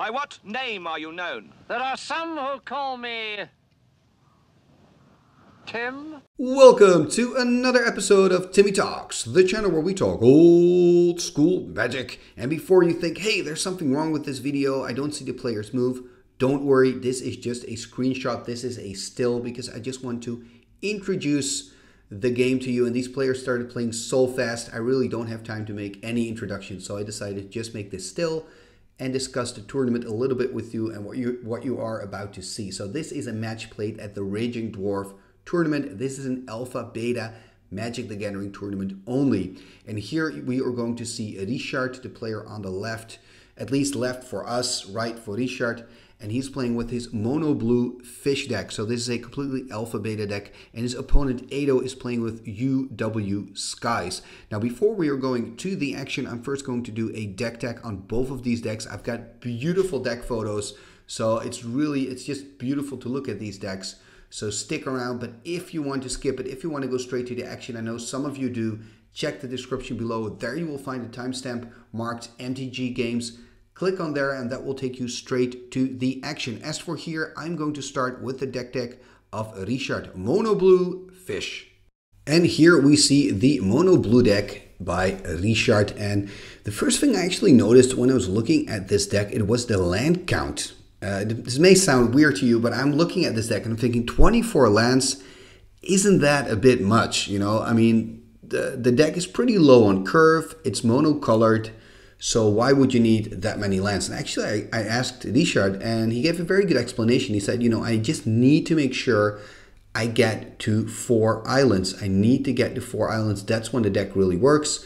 By what name are you known? There are some who call me... Tim? Welcome to another episode of Timmy Talks, the channel where we talk old school magic. And before you think, hey, there's something wrong with this video, I don't see the players move, don't worry, this is just a screenshot, this is a still, because I just want to introduce the game to you. And these players started playing so fast, I really don't have time to make any introduction, so I decided to just make this still and discuss the tournament a little bit with you and what you are about to see. So this is a match played at the Raging Dwarf tournament. This is an Alpha Beta Magic the Gathering tournament only, and here we are going to see Richard, the player on the left, at least left for us, right for Richard, and he's playing with his Mono Blue Fish deck. So this is a completely Alpha Beta deck, and his opponent Edo is playing with UW Skies. Now before we are going to the action, I'm first going to do a deck tech on both of these decks. I've got beautiful deck photos, so it's just beautiful to look at these decks. So stick around, but if you want to skip it, if you want to go straight to the action, I know some of you do, check the description below. There you will find a timestamp marked MTG Games. Click on there and that will take you straight to the action. As for here, I'm going to start with the deck tech of Richard, Mono Blue Fish. And here we see the Mono Blue deck by Richard. And the first thing I actually noticed when I was looking at this deck, it was the land count. This may sound weird to you, but I'm looking at this deck and I'm thinking 24 lands, isn't that a bit much? You know, I mean, the deck is pretty low on curve, it's monocolored. So why would you need that many lands? And actually, I asked Richard and he gave a very good explanation. He said, you know, I just need to make sure I get to 4 islands. I need to get to 4 islands. That's when the deck really works.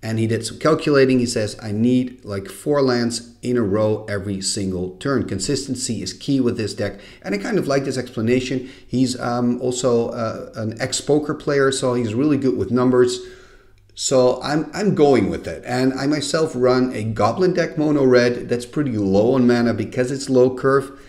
And he did some calculating. He says, I need like 4 lands in a row every single turn. Consistency is key with this deck. And I kind of like this explanation. He's also an ex-poker player, so he's really good with numbers. So I'm going with it, and I myself run a Goblin deck, Mono Red, that's pretty low on mana because it's low curve,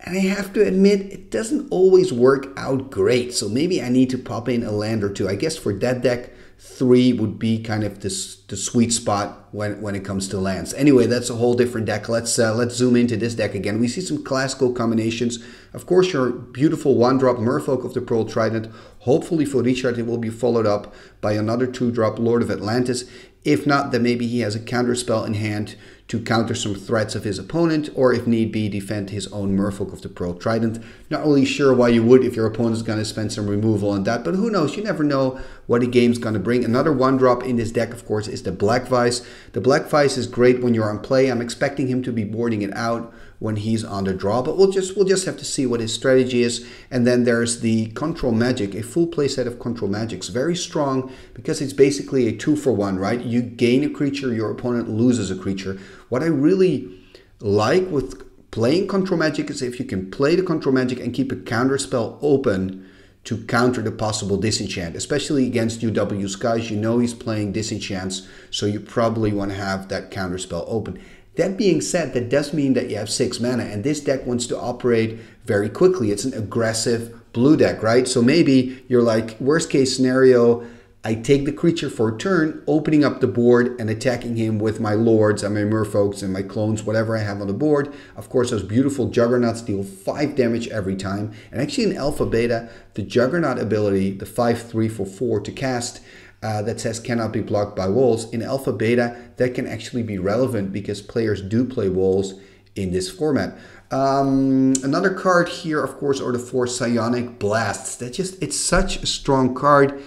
and I have to admit it doesn't always work out great, so maybe I need to pop in a land or two. I guess for that deck, 3 would be kind of the sweet spot when it comes to lands. Anyway, that's a whole different deck. Let's zoom into this deck again. We see some classical combinations. Of course, your beautiful 1-drop Merfolk of the Pearl Trident. Hopefully for Richard, it will be followed up by another 2-drop Lord of Atlantis. If not, then maybe he has a counter spell in hand to counter some threats of his opponent, or if need be, defend his own Merfolk of the Pearl Trident. Not really sure why you would if your opponent's going to spend some removal on that, but who knows? You never know what a game's going to bring. Another 1-drop in this deck, of course, is the Black Vice. The Black Vice is great when you're on play. I'm expecting him to be boarding it out when he's on the draw, but we'll just have to see what his strategy is. And then there's the Control Magic, a full playset of Control Magics. Very strong because it's basically a 2-for-1, right? You gain a creature, your opponent loses a creature. What I really like with playing Control Magic is if you can play the Control Magic and keep a counter spell open to counter the possible disenchant, especially against UW Skies. You know he's playing disenchants, so you probably want to have that counter spell open. That being said, that does mean that you have 6 mana, and this deck wants to operate very quickly. It's an aggressive blue deck, right? So maybe you're like, worst case scenario, I take the creature for a turn, opening up the board and attacking him with my lords and my merfolks and my clones, whatever I have on the board. Of course, those beautiful juggernauts deal 5 damage every time. And actually in Alpha Beta, the juggernaut ability, the 5/3 for 4 to cast, that says cannot be blocked by walls. In Alpha Beta, that can actually be relevant because players do play walls in this format. Another card here, of course, are the 4 Psionic Blasts. It's such a strong card.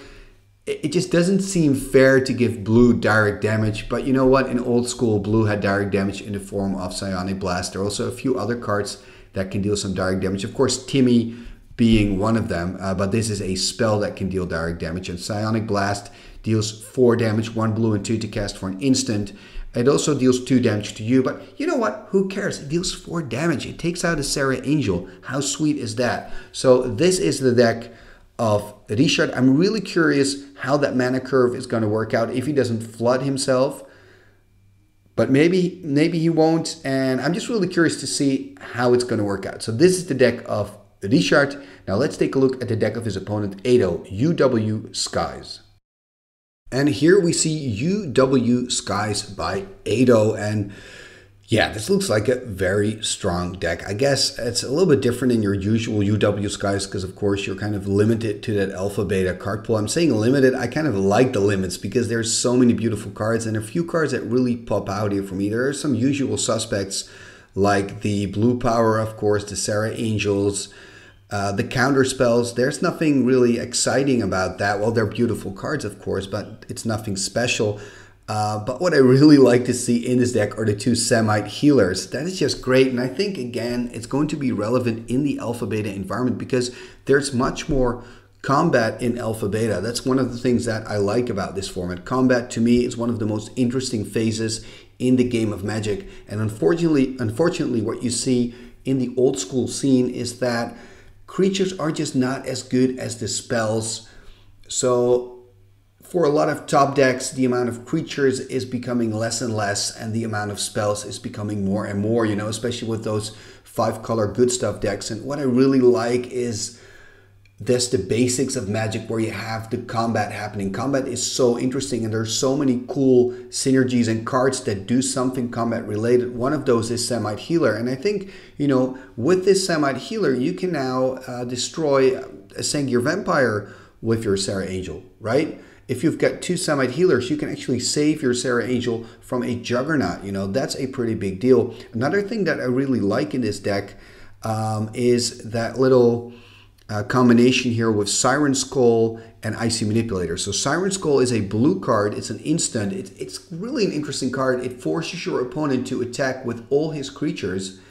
It just doesn't seem fair to give blue direct damage, but you know what? In old school, blue had direct damage in the form of Psionic Blast. There are also a few other cards that can deal some direct damage. Of course, Timmy being one of them, but this is a spell that can deal direct damage. And Psionic Blast deals 4 damage, 1 blue and 2 to cast for an instant. It also deals 2 damage to you, but you know what? Who cares? It deals 4 damage. It takes out a Serra Angel. How sweet is that? So this is the deck of Richard. I'm really curious how that mana curve is going to work out if he doesn't flood himself, but maybe he won't, and I'm just really curious to see how it's going to work out. So this is the deck of Richard. Now let's take a look at the deck of his opponent Edo, UW Skies. And here we see UW Skies by Edo, and Yeah, this looks like a very strong deck. I guess it's a little bit different than your usual UW Skies because, of course, you're kind of limited to that Alpha Beta card pool. I'm saying limited. I kind of like the limits because there's so many beautiful cards and a few cards that really pop out here for me. There are some usual suspects like the Blue Power, of course, the Serra Angels, the counter spells. There's nothing really exciting about that. Well, they're beautiful cards, of course, but it's nothing special. But what I really like to see in this deck are the two Samite Healers. That is just great. And I think, again, it's going to be relevant in the Alpha Beta environment because there's much more combat in Alpha Beta. That's one of the things that I like about this format. Combat, to me, is one of the most interesting phases in the game of Magic. And unfortunately, what you see in the old school scene is that creatures are just not as good as the spells. So for a lot of top decks, the amount of creatures is becoming less and less, and the amount of spells is becoming more and more, you know, especially with those 5-color good stuff decks. And what I really like is this, the basics of Magic, where you have the combat happening. Combat is so interesting, and there's so many cool synergies and cards that do something combat related. One of those is Samite Healer. And I think, you know, with this Samite Healer, you can now destroy a Sengir Vampire with your Serra Angel, right? If you've got two Samite Healers, you can actually save your Serra Angel from a Juggernaut. You know, that's a pretty big deal. Another thing that I really like in this deck is that little combination here with Siren's Call and Icy Manipulator. So Siren's Call is a blue card. It's an instant. It's really an interesting card. It forces your opponent to attack with all his creatures.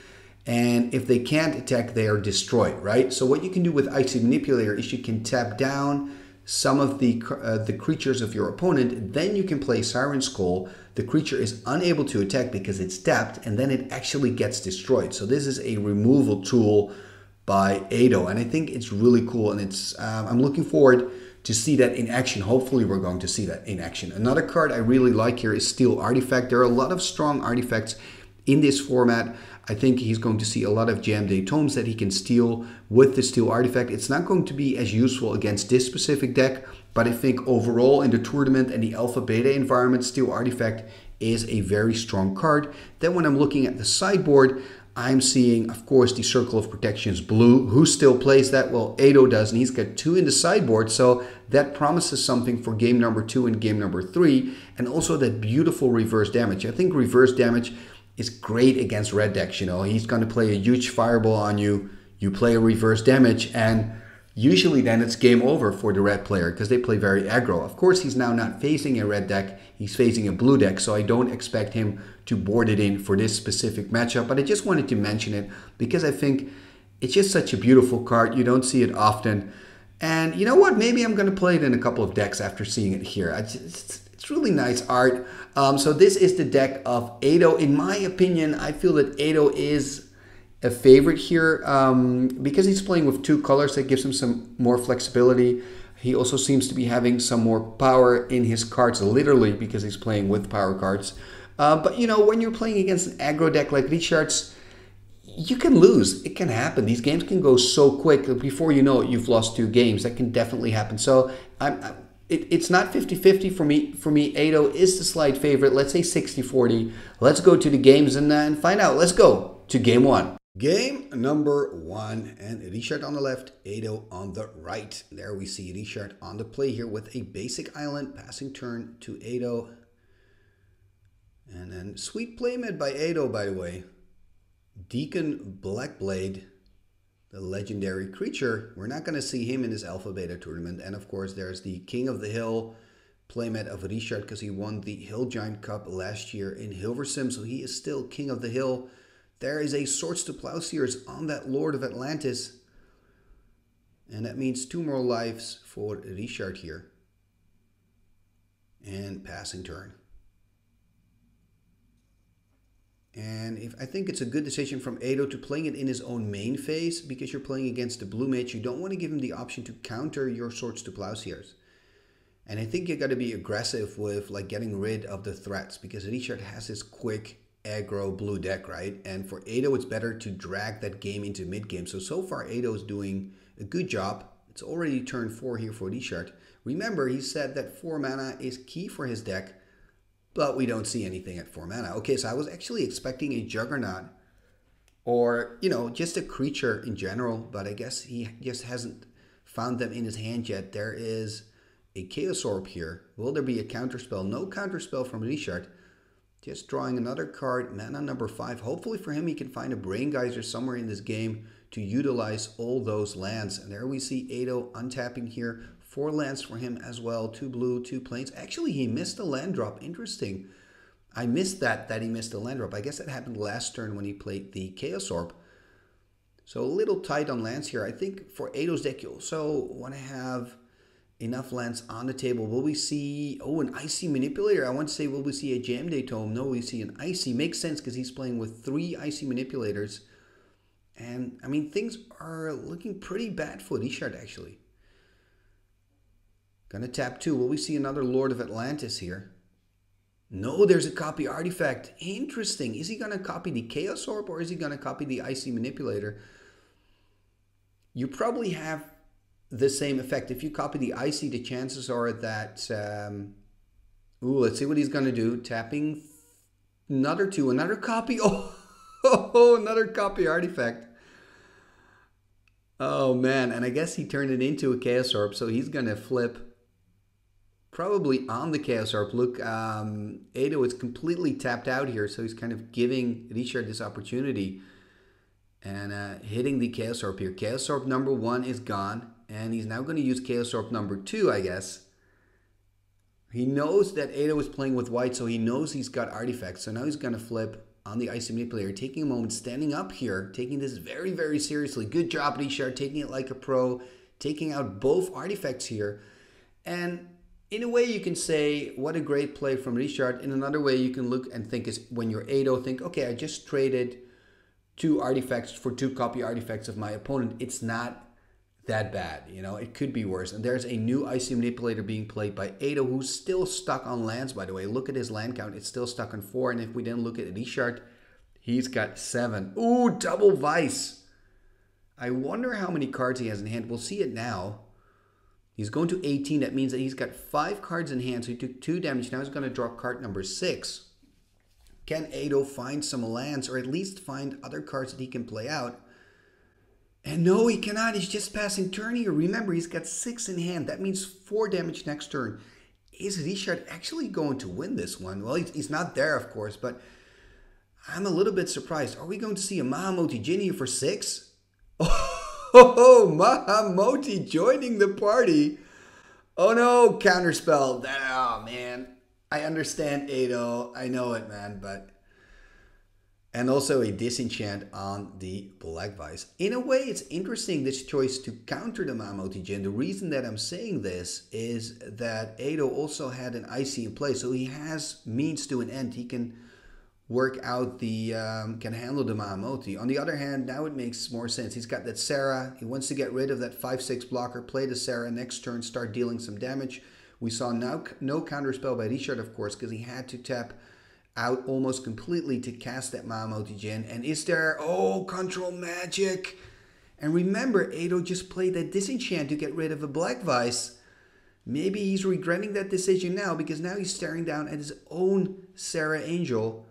And if they can't attack, they are destroyed, right? So what you can do with Icy Manipulator is you can tap down some of the creatures of your opponent, then you can play Siren's Call. The creature is unable to attack because it's tapped, and then it actually gets destroyed. So this is a removal tool by Edo, and I think it's really cool, and it's I'm looking forward to see that in action. Hopefully we're going to see that in action. Another card I really like here is Steel Artifact. There are a lot of strong artifacts in this format. I think he's going to see a lot of Jayemdae Tomes that he can steal with the Steel Artifact. It's not going to be as useful against this specific deck, but I think overall in the tournament and the Alpha Beta environment, Steel Artifact is a very strong card. Then when I'm looking at the sideboard, I'm seeing, of course, the Circle of Protection's blue. Who still plays that? Well, Edo does, and he's got two in the sideboard, so that promises something for game number 2 and game number 3, and also that beautiful reverse damage. I think reverse damage is great against red decks, you know. He's going to play a huge fireball on you. You play a reverse damage, and usually then it's game over for the red player because they play very aggro. Of course, he's now not facing a red deck. He's facing a blue deck, so I don't expect him to board it in for this specific matchup. But I just wanted to mention it because I think it's just such a beautiful card. You don't see it often. And you know what? Maybe I'm going to play it in a couple of decks after seeing it here. It's really nice art. So this is the deck of Edo. In my opinion, I feel that Edo is a favorite here because he's playing with two colors. That gives him some more flexibility. He also seems to be having some more power in his cards, literally, because he's playing with power cards. But, you know, when you're playing against an aggro deck like Richard's, you can lose. It can happen. These games can go so quick that before you know it, you've lost 2 games. That can definitely happen. So It's not 50-50 for me. For me, Edo is the slight favorite. Let's say 60-40. Let's go to the games and find out. Let's go to game 1. Game number 1. And Richard on the left, Edo on the right. There we see Richard on the play here with a basic island. Passing turn to Edo. And then sweet playmat by Edo, by the way. Deacon Blackblade, the legendary creature. We're not going to see him in this Alpha Beta tournament. And of course, there's the King of the Hill playmat of Richard because he won the Hill Giant Cup last year in Hilversum. So he is still King of the Hill. There is a Swords to Plowshares on that Lord of Atlantis. And that means 2 more lives for Richard here. And passing turn. And I think it's a good decision from Edo to playing it in his own main phase because you're playing against the blue mage. You don't want to give him the option to counter your Swords to Plowshares. And I think you got to be aggressive with like getting rid of the threats because Richard has his quick aggro blue deck, right? And for Edo, it's better to drag that game into mid-game. So far, Edo is doing a good job. It's already turn 4 here for Richard. Remember, he said that 4 mana is key for his deck. but we don't see anything at 4 mana. Okay, so I was actually expecting a Juggernaut or, you know, just a creature in general, but I guess he just hasn't found them in his hand yet. There is a Chaos Orb here. Will there be a counterspell? No counterspell from Richard. Just drawing another card, mana number 5. Hopefully for him, he can find a Brain Geyser somewhere in this game to utilize all those lands. And there we see Edo untapping here. 4 lands for him as well. 2 blue, 2 plains. Actually, he missed a land drop. Interesting. I missed that he missed a land drop. I guess that happened last turn when he played the Chaos Orb. So a little tight on lands here. I think for Edo's deck, you also want to have enough lands on the table. Will we see, oh, an Icy Manipulator? I want to say, will we see a Jayemdae Tome? No, we see an Icy. Makes sense because he's playing with 3 Icy Manipulators. And, I mean, things are looking pretty bad for Richard, actually. Gonna tap 2. Will we see another Lord of Atlantis here? No, there's a Copy Artifact. Interesting. Is he gonna copy the Chaos Orb or is he gonna copy the Icy Manipulator? You probably have the same effect. If you copy the Icy, the chances are that, ooh, let's see what he's going to do. Tapping another 2, another copy. Oh, another Copy Artifact. Oh, man. And I guess he turned it into a Chaos Orb, so he's going to flip probably on the Chaos Orb. Look, Edo is completely tapped out here, so he's kind of giving Richard this opportunity and hitting the Chaos Orb here. Chaos Orb number 1 is gone. And he's now going to use Chaos Orb number 2, I guess. He knows that Edo is playing with white, so he knows he's got artifacts. So now he's going to flip on the Icy Manipulator, taking a moment, standing up here, taking this very, very seriously. Good job, Richard, taking it like a pro, taking out both artifacts here. And in a way, you can say, what a great play from Richard. In another way, you can look and think, is when you're Edo, think, okay, I just traded 2 artifacts for 2 copy artifacts of my opponent. It's not that bad, you know, it could be worse. And there's a new Icy Manipulator being played by Edo, who's still stuck on lands, by the way. Look at his land count, it's still stuck on 4. And if we then look at Richard, he's got 7. Ooh, double Vice. I wonder how many cards he has in hand. We'll see it now. He's going to 18. That means that he's got 5 cards in hand. So he took 2 damage. Now he's going to draw card number 6. Can Edo find some lands, or at least find other cards that he can play out? And no, he cannot. He's just passing turn here. Remember, he's got 6 in hand. That means 4 damage next turn. Is Richard actually going to win this one? Well, he's not there, of course, but I'm a little bit surprised. Are we going to see a Mahamoti Djinn here for 6? Oh, Mahamoti joining the party. Oh no, counterspell. Oh man, I understand, Edo. I know it, man, but... And also a disenchant on the Black Vice. In a way, it's interesting, this choice to counter the Mahamoti Djinn. The reason that I'm saying this is that Edo also had an Icy in play, so he has means to an end. He can work out the, can handle the Mahamoti. On the other hand, now it makes more sense. He's got that Serra. He wants to get rid of that 5-6 blocker, play the Serra, next turn start dealing some damage. We saw no counterspell by Richard, of course, because he had to tap out almost completely to cast that Mahamoti Djinn. And is there, oh, Control Magic. And remember, Edo just played that disenchant to get rid of a Black Vice. Maybe he's regretting that decision now, because now he's staring down at his own Serra Angel.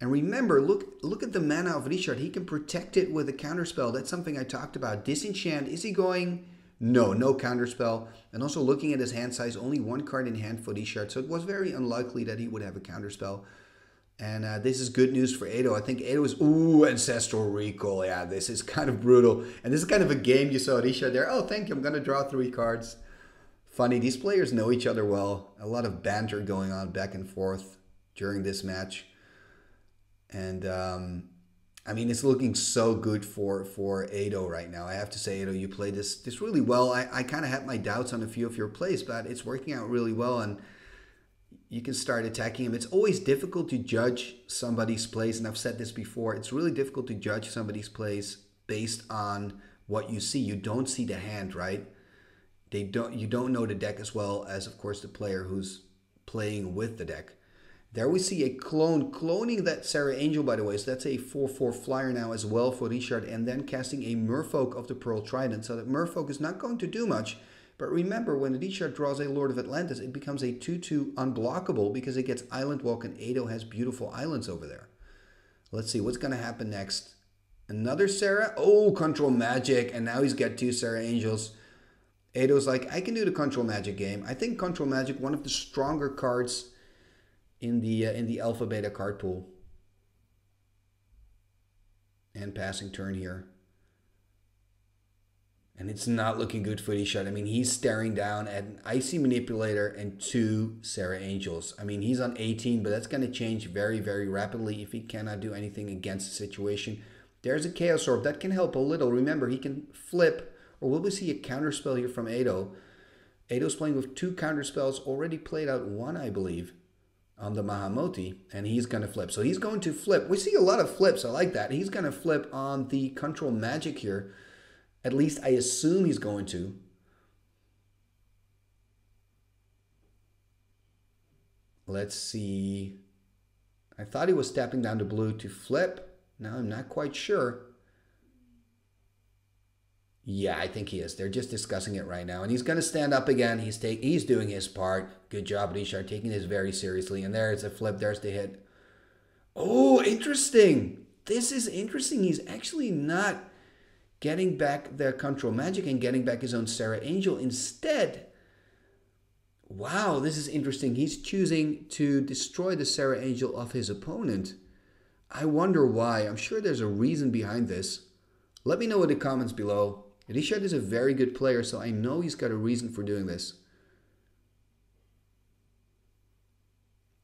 And remember, look at the mana of Richard. He can protect it with a counterspell. That's something I talked about. Disenchant, is he going? No, no counterspell. And also looking at his hand size, only 1 card in hand for Richard. So it was very unlikely that he would have a counterspell. And this is good news for Edo. I think Edo is, ooh, Ancestral Recall. Yeah, this is kind of brutal. And this is kind of a game you saw Richard there. Oh, thank you. I'm going to draw 3 cards. Funny, these players know each other well. A lot of banter going on back and forth during this match. And... I mean, it's looking so good for Edo right now. I have to say, Edo, you played this really well. I kind of had my doubts on a few of your plays, but it's working out really well, and you can start attacking him. It's always difficult to judge somebody's plays, and I've said this before. It's really difficult to judge somebody's plays based on what you see. You don't see the hand, right? You don't know the deck as well as, of course, the player who's playing with the deck. There we see a clone, cloning that Serra Angel, by the way. So that's a 4-4 flyer now as well for Richard. And then casting a Merfolk of the Pearl Trident. So that Merfolk is not going to do much, But remember, when Richard draws a Lord of Atlantis, it becomes a 2-2 unblockable because it gets Island Walk, and Edo has beautiful islands over there. Let's see what's going to happen next. Another Serra? Oh, Control Magic. And now he's got two Serra Angels. Edo's like, I can do the Control Magic game. I think Control Magic, one of the stronger cards in the Alpha Beta card pool. And passing turn here. And it's not looking good for Richard. I mean, he's staring down at an Icy Manipulator and two Serra Angels. I mean, he's on 18, but that's going to change very, very rapidly if he cannot do anything against the situation. There's a Chaos Orb. That can help a little. Remember, he can flip. Or will we see a counterspell here from Edo? Edo's playing with two counterspells. Already played out one, I believe, on the Mahamoti. And he's going to flip. So he's going to flip. We see a lot of flips. I like that. He's going to flip on the Control Magic here. At least I assume he's going to. Let's see. I thought he was tapping down the blue to flip. Now I'm not quite sure. Yeah, I think he is. They're just discussing it right now. And he's going to stand up again. He's doing his part. Good job, Richard, taking this very seriously. And there's a flip. There's the hit. Oh, interesting. This is interesting. He's actually not getting back their Control Magic and getting back his own Serra Angel instead. Wow, this is interesting. He's choosing to destroy the Serra Angel of his opponent. I wonder why. I'm sure there's a reason behind this. Let me know in the comments below. Richard is a very good player, so I know he's got a reason for doing this.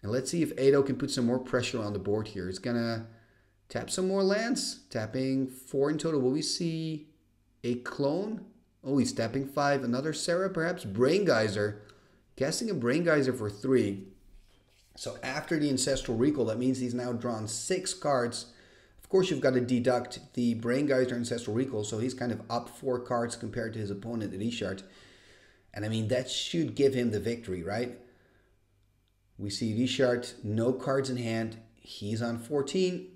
And let's see if Edo can put some more pressure on the board here. He's gonna tap some more lands, tapping 4 in total. Will we see a clone? Oh, he's tapping 5. Another Serra, perhaps. Brain Geyser. Casting a Brain Geyser for 3. So after the Ancestral Recall, that means he's now drawn 6 cards. Of course, you've got to deduct the Brain Geyser Ancestral Recall, so he's kind of up 4 cards compared to his opponent, Richard. And I mean, that should give him the victory, right? We see Richard, no cards in hand. He's on 14.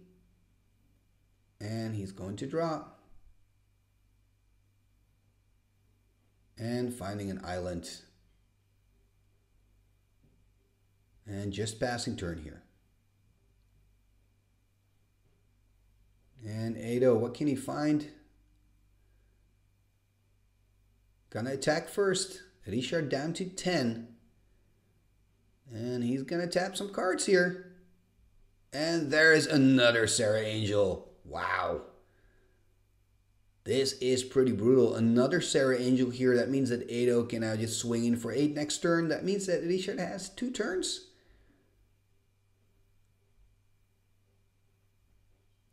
And he's going to draw. And finding an island. And just passing turn here. And Edo, what can he find? Gonna attack first. Richard down to 10. And he's gonna tap some cards here. And there is another Serra Angel. Wow. This is pretty brutal. Another Serra Angel here. That means that Edo can now just swing in for 8 next turn. That means that Richard has 2 turns.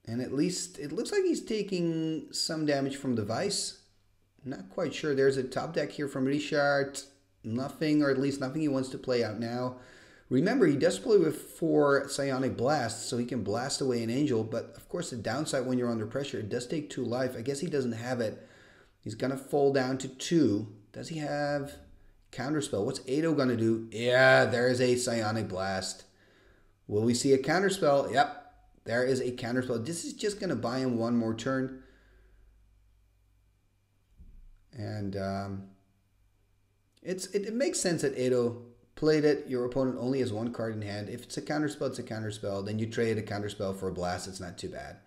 And at least it looks like he's taking some damage from the Vice. Not quite sure. There's a top deck here from Richard. Nothing, or at least nothing he wants to play out now. Remember, he does play with 4 Psionic Blasts, so he can blast away an Angel. But, of course, the downside when you're under pressure, it does take 2 life. I guess he doesn't have it. He's going to fall down to 2. Does he have Counterspell? What's Edo going to do? Yeah, there is a Psionic Blast. Will we see a Counterspell? Yep, there is a Counterspell. This is just going to buy him 1 more turn. And it makes sense that Edo played it. Your opponent only has 1 card in hand. If it's a counterspell, it's a counterspell. Then you trade a counterspell for a blast. It's not too bad.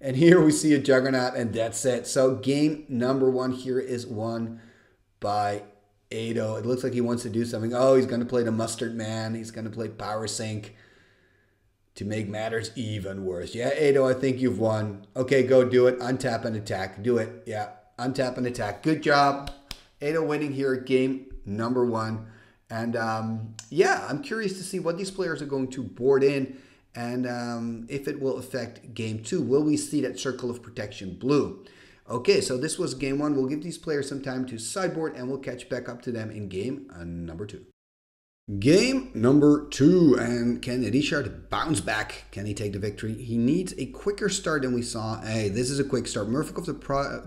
And here we see a Juggernaut, and that's it. So game number 1 here is won by Edo. It looks like he wants to do something. Oh, he's going to play the Mustard Man. He's going to play Power Sink to make matters even worse. Yeah, Edo, I think you've won. Okay, go do it. Untap and attack. Do it. Yeah, untap and attack. Good job. Edo winning here, game number 1. And yeah, I'm curious to see what these players are going to board in and if it will affect game 2. Will we see that Circle of Protection blue? Okay, so this was game 1. We'll give these players some time to sideboard and we'll catch back up to them in game number 2. Game number 2, and can Richard bounce back? Can he take the victory? He needs a quicker start than we saw. Hey, this is a quick start. Merfolk of the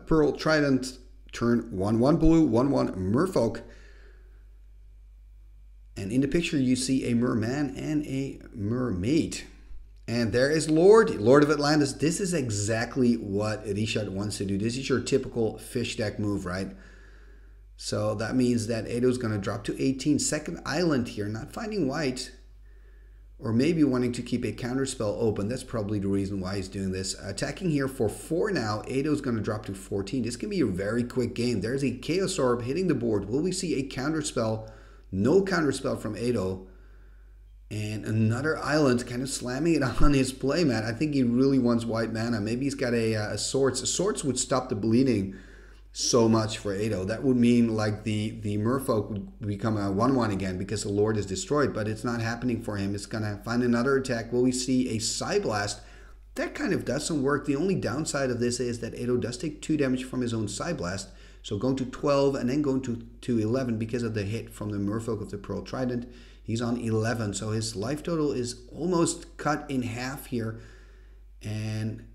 Pearl Trident, turn 1-1 blue, 1-1 Merfolk. And in the picture, you see a merman and a mermaid. And there is Lord of Atlantis. This is exactly what Richard wants to do. This is your typical fish deck move, right? So that means that Edo's going to drop to 18. Second island here, not finding white. Or maybe wanting to keep a counterspell open. That's probably the reason why he's doing this. Attacking here for 4 now. Edo's going to drop to 14. This can be a very quick game. There's a Chaos Orb hitting the board. Will we see a counterspell? No counterspell from Edo. And another island, kind of slamming it on his playmat. I think he really wants white mana. Maybe he's got a Swords. A Swords would stop the bleeding so much for Edo. That would mean like the Merfolk would become a 1-1 again because the Lord is destroyed, but it's not happening for him. It's going to find another attack. Will we see a Psi Blast? That kind of does some work. The only downside of this is that Edo does take 2 damage from his own Psi Blast. So going to 12 and then going to 11 because of the hit from the Merfolk of the Pearl Trident. He's on 11, so his life total is almost cut in half here. And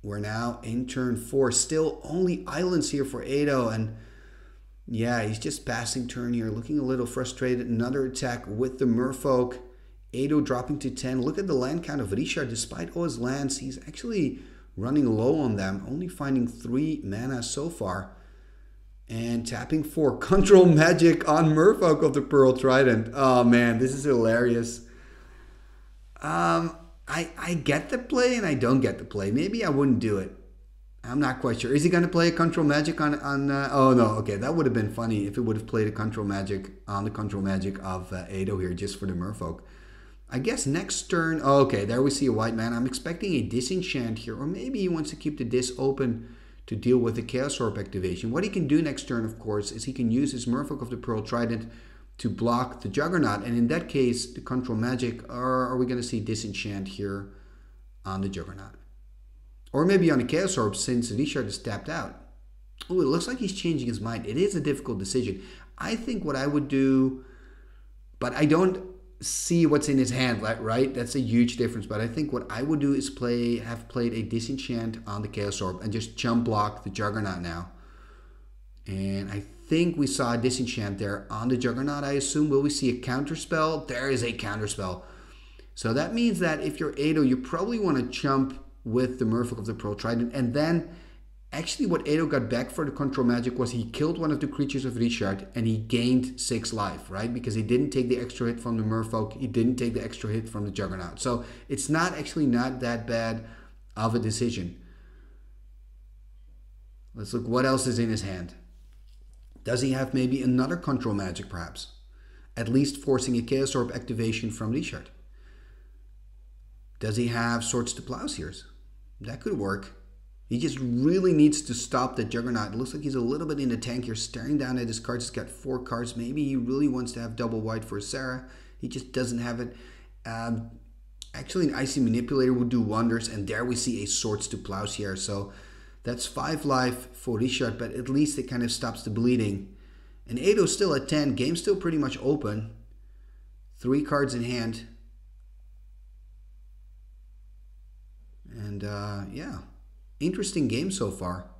we're now in turn 4. Still only islands here for Edo. And yeah, he's just passing turn here, looking a little frustrated. Another attack with the Merfolk. Edo dropping to 10. Look at the land count of Richard. Despite all his lands, he's actually running low on them. Only finding 3 mana so far. And tapping for Control Magic on Merfolk of the Pearl Trident. Oh man, this is hilarious. I get the play and I don't get the play. Maybe I wouldn't do it. I'm not quite sure. Is he going to play a Control Magic on oh no, okay. That would have been funny if it would have played a Control Magic on the Control Magic of Edo here just for the Merfolk. I guess next turn, oh, okay, there we see a white man. I'm expecting a Disenchant here, or maybe he wants to keep the Dis open to deal with the Chaos Orb activation. What he can do next turn, of course, is he can use his Merfolk of the Pearl Trident to block the Juggernaut, and in that case, the Control Magic, or are we going to see Disenchant here on the Juggernaut? Or maybe on the Chaos Orb, since Richard is tapped out. Oh, it looks like he's changing his mind. It is a difficult decision. I think what I would do, but I don't see what's in his hand, right? That's a huge difference, but I think what I would do is have played a Disenchant on the Chaos Orb and just jump block the Juggernaut now. And I think we saw a Disenchant there on the Juggernaut, I assume. Will we see a counterspell? There is a counterspell. So that means that if you're Edo, you probably want to jump with the Merfolk of the Pearl Trident. And then, actually what Edo got back for the Control Magic was he killed one of the creatures of Richard and he gained 6 life, right? Because he didn't take the extra hit from the Merfolk. He didn't take the extra hit from the Juggernaut. So it's not that bad of a decision. Let's look what else is in his hand. Does he have maybe another Control Magic, perhaps? At least forcing a Chaos Orb activation from Richard. Does he have Swords to Plowshares? That could work. He just really needs to stop the Juggernaut. It looks like he's a little bit in the tank here, staring down at his cards. He's got 4 cards. Maybe he really wants to have double white for Serra. He just doesn't have it. Actually, an Icy Manipulator would do wonders, and there we see a Swords to Plowshares. So that's 5 life for Richard, but at least it kind of stops the bleeding. And Edo's still at 10. Game's still pretty much open. 3 cards in hand. And yeah, interesting game so far.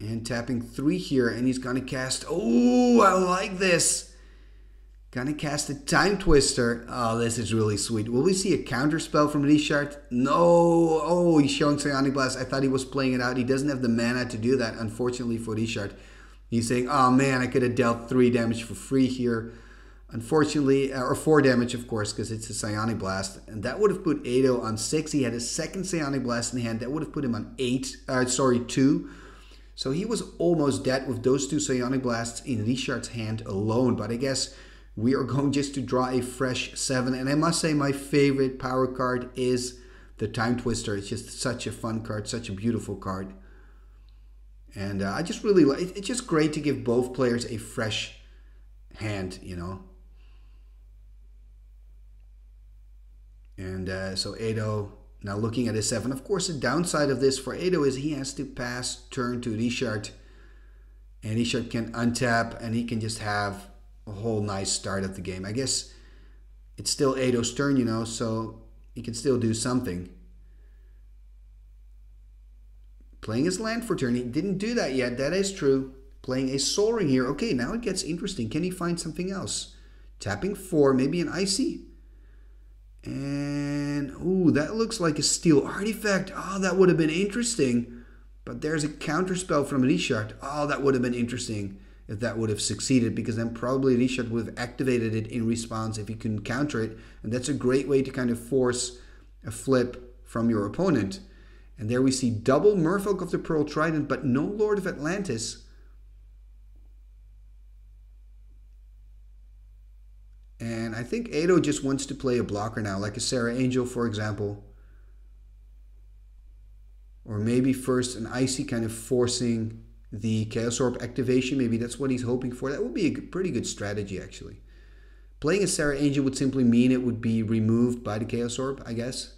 And tapping 3 here, and he's going to cast... Oh, I like this! Going to cast a Time Twister. Oh, this is really sweet. Will we see a counterspell from Richard? No! Oh, he's showing Psionic Blast. I thought he was playing it out. He doesn't have the mana to do that, unfortunately, for Richard. He's saying, oh man, I could have dealt 3 damage for free here. Unfortunately, or 4 damage, of course, because it's a Psionic Blast. And that would have put Edo on 6. He had his second Psionic Blast in hand. That would have put him on 2. So he was almost dead with those 2 Psionic Blasts in Richard's hand alone. But I guess... we are going just to draw a fresh 7, and I must say my favorite power card is the Time Twister. It's just such a fun card, such a beautiful card. And I just really like it. It's just great to give both players a fresh hand, you know. And so Edo, now looking at his 7. Of course, the downside of this for Edo is he has to pass turn to Richard. And Richard can untap, and he can just have... a whole nice start of the game. I guess it's still Edo's turn, you know, so he can still do something. Playing his land for turn. He didn't do that yet. That is true. Playing a Soul Ring here. Okay, now it gets interesting. Can he find something else? Tapping 4, maybe an Icy. And, ooh, that looks like a Steel Artifact. Oh, that would have been interesting. But there's a counterspell from Richard. Oh, that would have been interesting if that would have succeeded, because then probably Richard would have activated it in response if he couldn't counter it. And that's a great way to kind of force a flip from your opponent. And there we see double Merfolk of the Pearl Trident, but no Lord of Atlantis. And I think Edo just wants to play a blocker now, like a Serra Angel, for example. Or maybe first an Icy, kind of forcing the Chaos Orb activation. Maybe that's what he's hoping for. That would be a pretty good strategy, actually. Playing a Serra Angel would simply mean it would be removed by the Chaos Orb, I guess.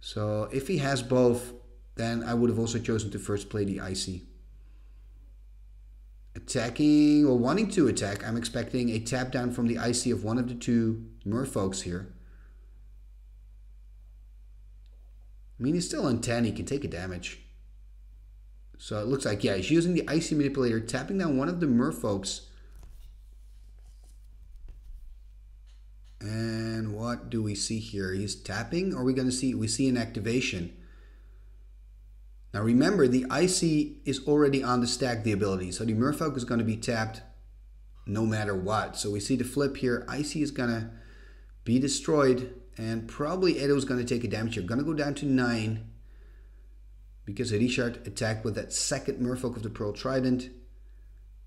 So if he has both, then I would have also chosen to first play the Icy. Attacking, or wanting to attack, I'm expecting a tap down from the Icy of one of the two Merfolks here. I mean, he's still on 10, he can take a damage. So it looks like, yeah, he's using the Icy Manipulator, tapping down one of the Merfolks. And what do we see here? He's tapping, or are we going to see, we see an activation. Now remember, the Icy is already on the stack, the ability. So the Merfolk is going to be tapped no matter what. So we see the flip here. Icy is going to be destroyed. And probably Edo is going to take a damage here. Going to go down to 9. Because Richard attacked with that second Merfolk of the Pearl Trident.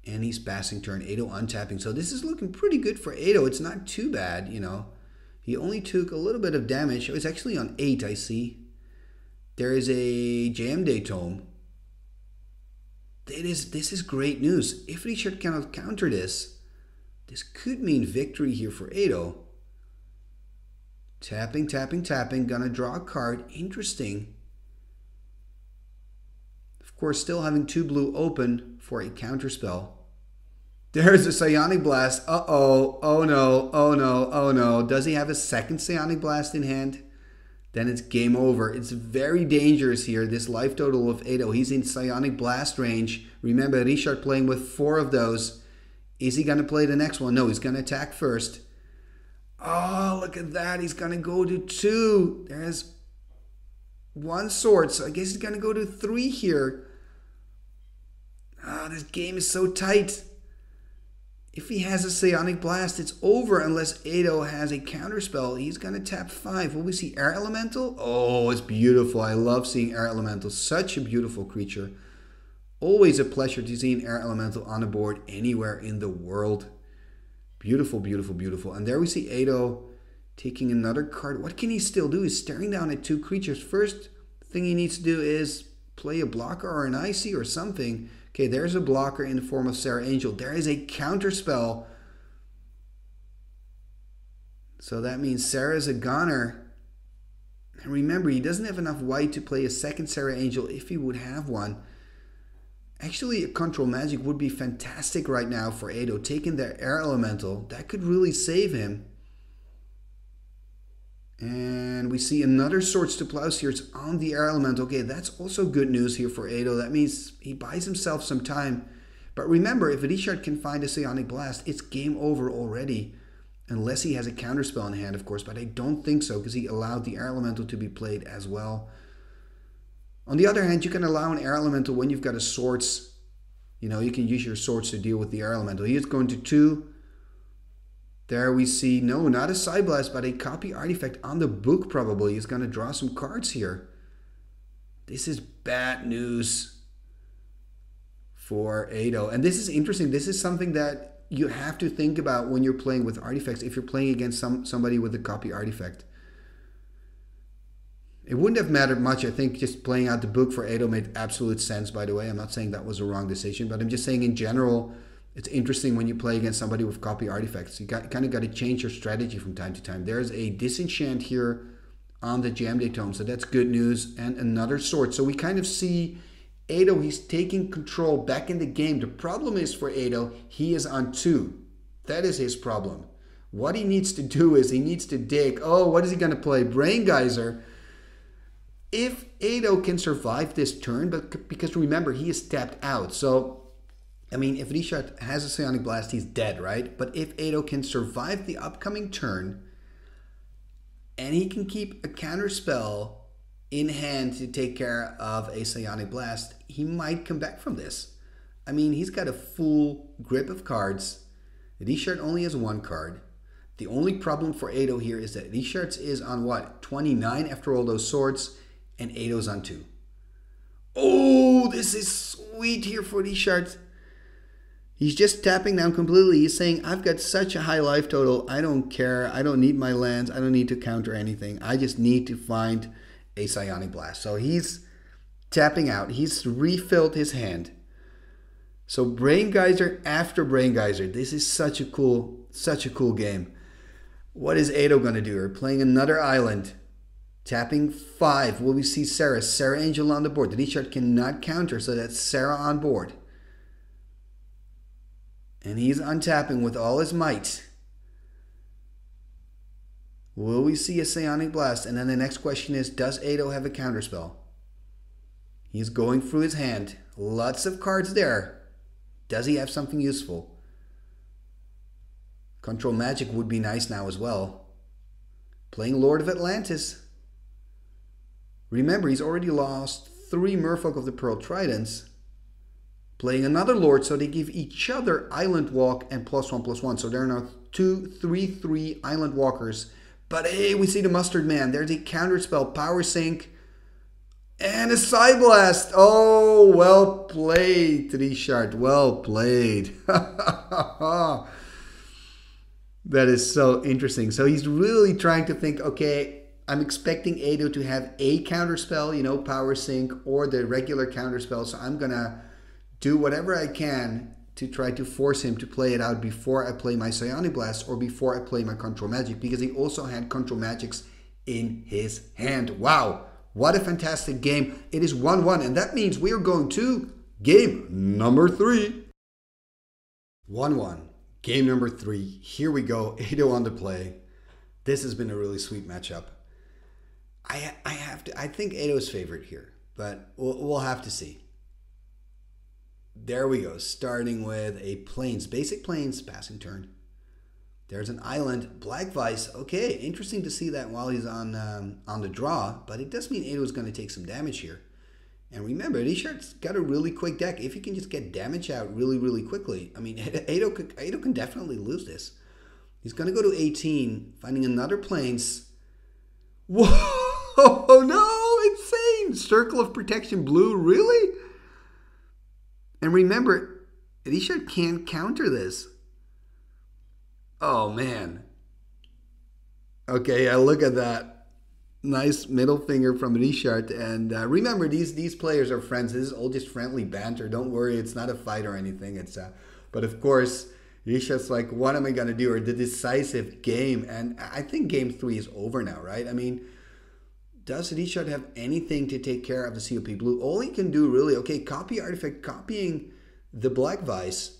And he's passing turn. Edo untapping. So this is looking pretty good for Edo. It's not too bad, you know. He only took a little bit of damage. Oh, it's actually on 8, I see. There is a Jayemdae Tome. This is great news. If Richard cannot counter this, this could mean victory here for Edo. Tapping, tapping, tapping. Gonna draw a card. Interesting. Of course, still having 2 blue open for a counterspell. There's a Psionic Blast. Uh-oh. Oh, no. Oh, no. Oh, no. Does he have a second Psionic Blast in hand? Then it's game over. It's very dangerous here, this life total of Edo. He's in Psionic Blast range. Remember, Richard playing with 4 of those. Is he going to play the next one? No, he's going to attack first. Oh, look at that. He's going to go to 2. There's 1 sword, so I guess he's going to go to 3 here. Ah, oh, this game is so tight. If he has a Psionic Blast, it's over unless Edo has a counterspell. He's going to tap 5. Will we see Air Elemental? Oh, it's beautiful. I love seeing Air Elemental. Such a beautiful creature. Always a pleasure to see an Air Elemental on a board anywhere in the world. Beautiful, beautiful, beautiful. And there we see Edo taking another card. What can he still do? He's staring down at 2 creatures. First thing he needs to do is play a blocker or an Icy or something. Okay, there's a blocker in the form of Serra Angel. There is a counterspell. So that means Sarah's a goner. And remember, he doesn't have enough white to play a second Serra Angel if he would have one. Actually, a Control Magic would be fantastic right now for Edo. Taking the Air Elemental, that could really save him. And we see another Swords to Plowshares on the Air Elemental. Okay, that's also good news here for Edo. That means he buys himself some time. But remember, if Richard can find a Psionic Blast, it's game over already. Unless he has a counterspell in hand, of course. But I don't think so, because he allowed the Air Elemental to be played as well. On the other hand, you can allow an Air Elemental when you've got a Swords. You know, you can use your Swords to deal with the Air Elemental. He is going to 2. There we see, no, not a Psi Blast, but a Copy Artifact on the book probably. He's going to draw some cards here. This is bad news for Edo. And this is interesting. This is something that you have to think about when you're playing with artifacts, if you're playing against somebody with a Copy Artifact. It wouldn't have mattered much. I think just playing out the book for Edo made absolute sense, by the way. I'm not saying that was a wrong decision, but I'm just saying in general, it's interesting when you play against somebody with Copy Artifacts. You kind of got to change your strategy from time to time. There's a Disenchant here on the Jayemdae Tome, so that's good news. And another sword. So we kind of see Edo, he's taking control back in the game. The problem is for Edo, he is on 2. That is his problem. What he needs to do is he needs to dig. Oh, what is he going to play? Brain Geyser. If Edo can survive this turn, but because remember, he is tapped out. So I mean, if Richard has a Psionic Blast, he's dead, right? But if Edo can survive the upcoming turn and he can keep a counterspell in hand to take care of a Psionic Blast, he might come back from this. I mean, he's got a full grip of cards. Richard only has one card. The only problem for Edo here is that Richard's is on what? 29 after all those swords, and Edo's on 2. Oh, this is sweet here for Richard. He's just tapping down completely. He's saying, I've got such a high life total. I don't care. I don't need my lands. I don't need to counter anything. I just need to find a Psionic Blast. So he's tapping out. He's refilled his hand. So Brain Geyser after Brain Geyser. This is such a cool game. What is Edo going to do? We're playing another island. Tapping 5. Will we see Serra? Serra Angel on the board. The Richard cannot counter, so that's Serra on board. And he's untapping with all his might. Will we see a Psionic Blast? And then the next question is, does Edo have a counterspell? He's going through his hand. Lots of cards there. Does he have something useful? Control Magic would be nice now as well. Playing Lord of Atlantis. Remember, he's already lost 3 Merfolk of the Pearl Tridents. Playing another Lord, so they give each other Island Walk and +1/+1. So there are now 2/3/3 Island Walkers. But hey, we see the Mustard Man. There's a counterspell, Power Sink, and a Psi Blast. Oh, well played, Richard. Well played. That is so interesting. So he's really trying to think, okay, I'm expecting Edo to have a counterspell, you know, Power Sink or the regular counterspell. So I'm going to do whatever I can to try to force him to play it out before I play my Psionic Blast or before I play my Control Magic, because he also had Control Magics in his hand. Wow, what a fantastic game. It is 1-1, and that means we are going to game number 3. 1-1, game number 3. Here we go, Edo on the play. This has been a really sweet matchup. I think Edo's favorite here, but we'll have to see. There we go, starting with a plains, basic plains, passing turn. There's an island, Black Vice. Okay, interesting to see that while he's on the draw, but it does mean Edo's going to take some damage here. And remember, Richard's got a really quick deck. If he can just get damage out really, really quickly, I mean, Edo can definitely lose this. He's going to go to 18, finding another plains. Whoa, no, insane! Circle of Protection blue, really? And remember, Richard can't counter this. Oh, man. Okay, yeah, look at that. Nice middle finger from Richard. And remember, these players are friends. This is all just friendly banter. Don't worry, it's not a fight or anything. It's but of course, Richard's like, what am I going to do? Or the decisive game. And I think game 3 is over now, right? I mean, does Richard have anything to take care of the COP blue? All he can do really, okay, copy artifact, copying the Black Vice.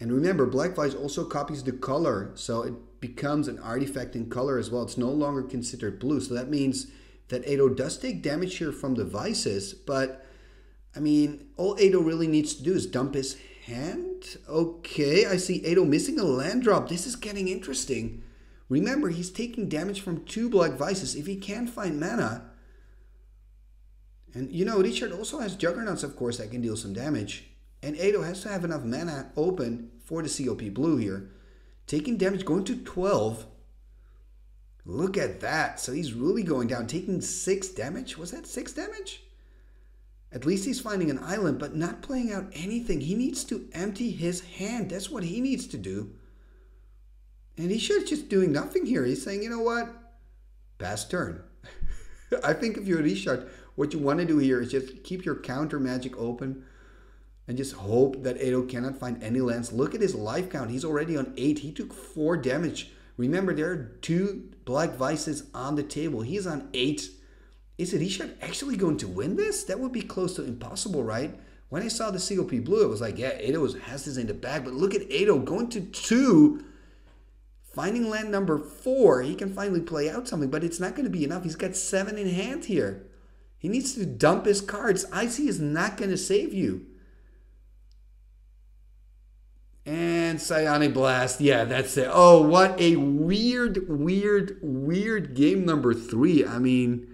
And remember, Black Vice also copies the color, so it becomes an artifact in color as well. It's no longer considered blue, so that means that Edo does take damage here from the Vices, but, I mean, all Edo really needs to do is dump his hand. Okay, I see Edo missing a land drop. This is getting interesting. Remember, he's taking damage from 2 Black Vices if he can't find mana. And, you know, Richard also has Juggernauts, of course, that can deal some damage. And Edo has to have enough mana open for the COP blue here. Taking damage, going to 12. Look at that. So he's really going down, taking 6 damage. Was that 6 damage? At least he's finding an island, but not playing out anything. He needs to empty his hand. That's what he needs to do. And Richard's just doing nothing here. He's saying, you know what? Pass turn. I think if you're Richard, what you want to do here is just keep your counter magic open and just hope that Edo cannot find any lands. Look at his life count. He's already on 8. He took 4 damage. Remember, there are 2 Black Vices on the table. He's on 8. Is Richard actually going to win this? That would be close to impossible, right? When I saw the COP blue, it was like, yeah, Edo has this in the bag. But look at Edo going to 2. Finding land number 4, he can finally play out something, but it's not going to be enough. He's got 7 in hand here. He needs to dump his cards. Icy is not going to save you. And Psionic Blast. Yeah, that's it. Oh, what a weird, weird, weird game number 3. I mean,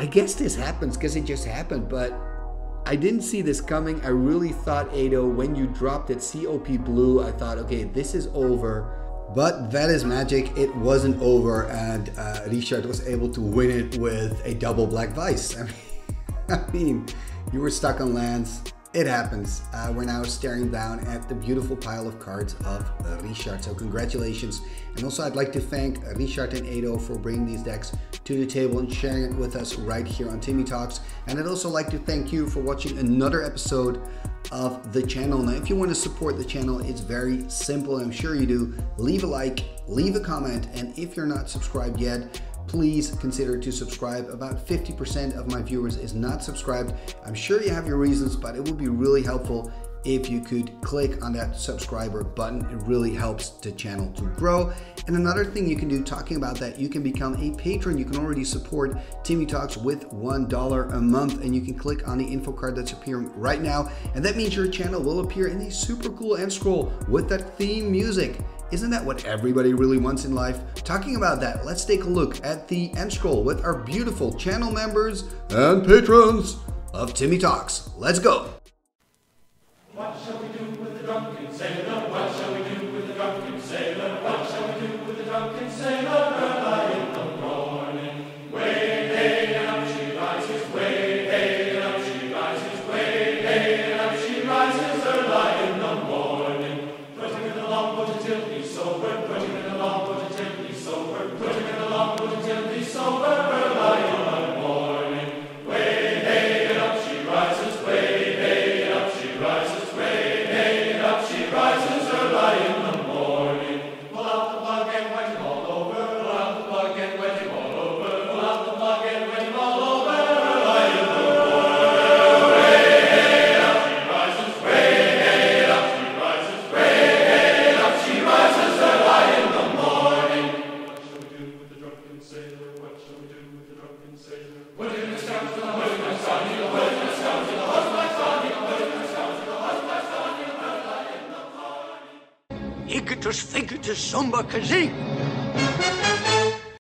I guess this happens because it just happened, but I didn't see this coming. I really thought, Edo, when you dropped that COP blue, I thought, okay, this is over. But that is magic. It wasn't over, and Richard was able to win it with a double Black Vice. I mean, you were stuck on lands. It happens. We're now staring down at the beautiful pile of cards of Richard. So congratulations. And also I'd like to thank Richard and Edo for bringing these decks to the table and sharing it with us right here on Timmy Talks. And I'd also like to thank you for watching another episode of the channel. Now, if you want to support the channel, it's very simple. I'm sure you do. Leave a like, leave a comment. And if you're not subscribed yet, please consider to subscribe. About 50% of my viewers is not subscribed. I'm sure you have your reasons, but it would be really helpful if you could click on that subscriber button. It really helps the channel to grow. And another thing you can do, talking about that, you can become a patron. You can already support Timmy Talks with $1 a month, and you can click on the info card that's appearing right now. And that means your channel will appear in a super cool end scroll with that theme music. Isn't that what everybody really wants in life? Talking about that, let's take a look at the end scroll with our beautiful channel members and patrons of Timmy Talks. Let's go. What shall we do with the drunken sailor? What shall we do with the drunken sailor? What shall we do with the drunken sailor? Early in the morning, way hey, up she rises. Way hey, up she rises. Way hey, up she rises. Early in the morning, put him in the longboat till he's sober. Put him in the longboat till he's sober. Put him in the longboat till he's sober. Early in the morning, way hey, up she rises. Way hey, up she rises. Samba Kazik.